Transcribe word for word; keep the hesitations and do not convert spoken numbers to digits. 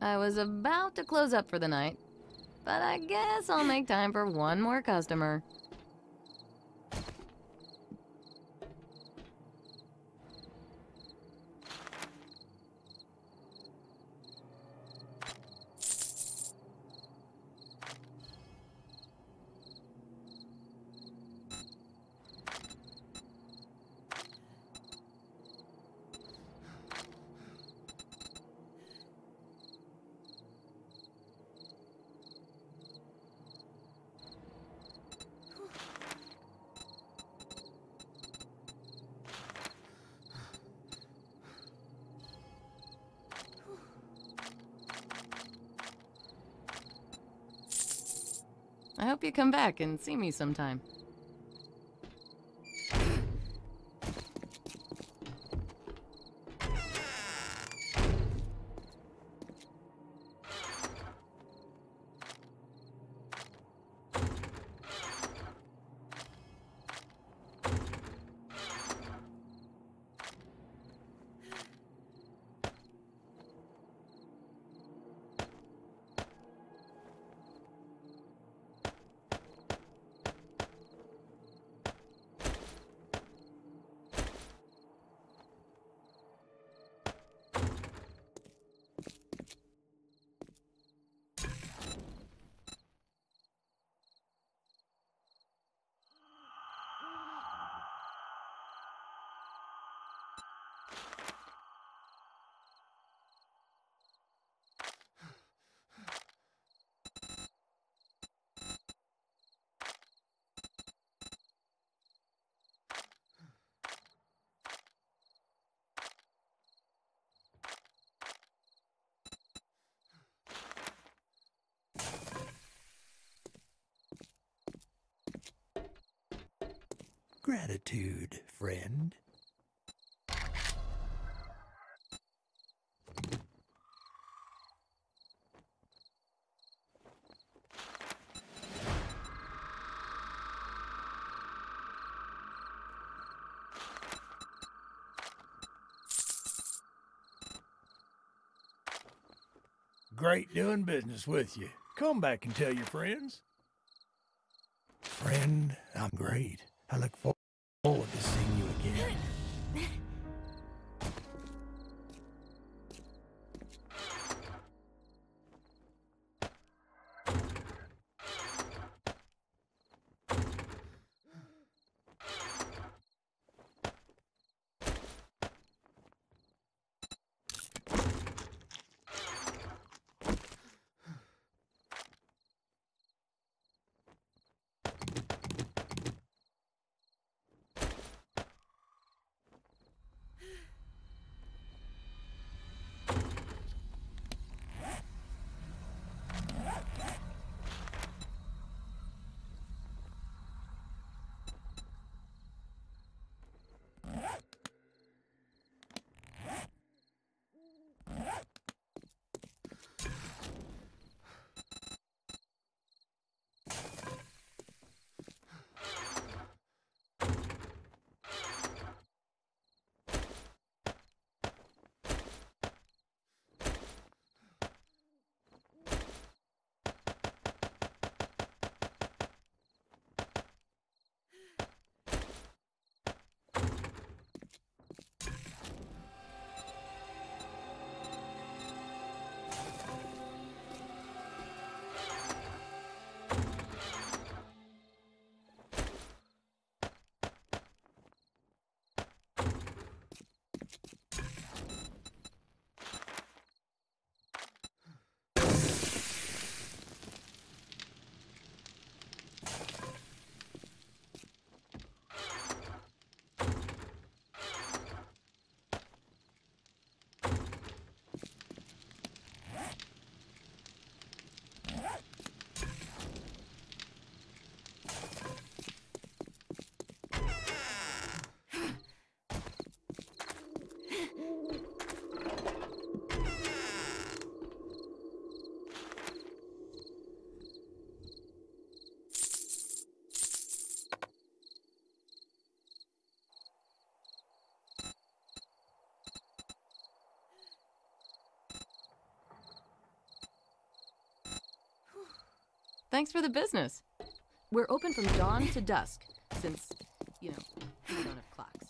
I was about to close up for the night, but I guess I'll make time for one more customer. I hope you come back and see me sometime. Gratitude, friend. Great doing business with you. Come back and tell your friends. Friend, I'm great. I look forward. Forward to seeing you again. Thanks for the business. We're open from dawn to dusk, since, you know, we don't have clocks.